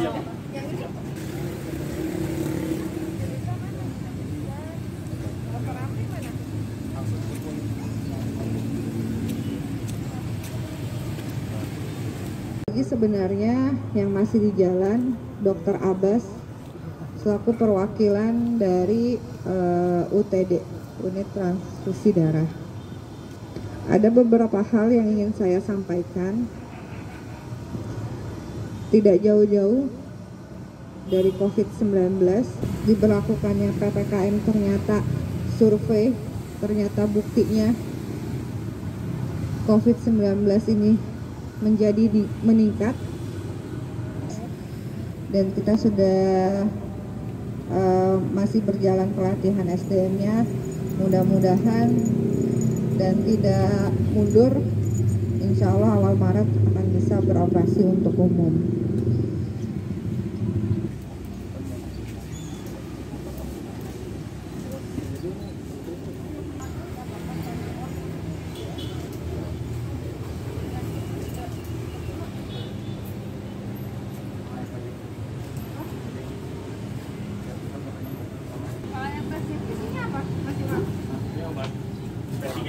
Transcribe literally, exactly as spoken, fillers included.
Jadi sebenarnya yang masih di jalan Dokter Abbas selaku perwakilan dari uh, U T D, Unit Transfusi Darah. Ada beberapa hal yang ingin saya sampaikan. Tidak jauh-jauh dari COVID sembilan belas diberlakukannya P P K M, ternyata survei, ternyata buktinya COVID sembilan belas ini menjadi di, meningkat, dan kita sudah uh, masih berjalan pelatihan S D M-nya, mudah-mudahan dan tidak mundur, insya Allah awal Maret akan bisa beroperasi untuk umum.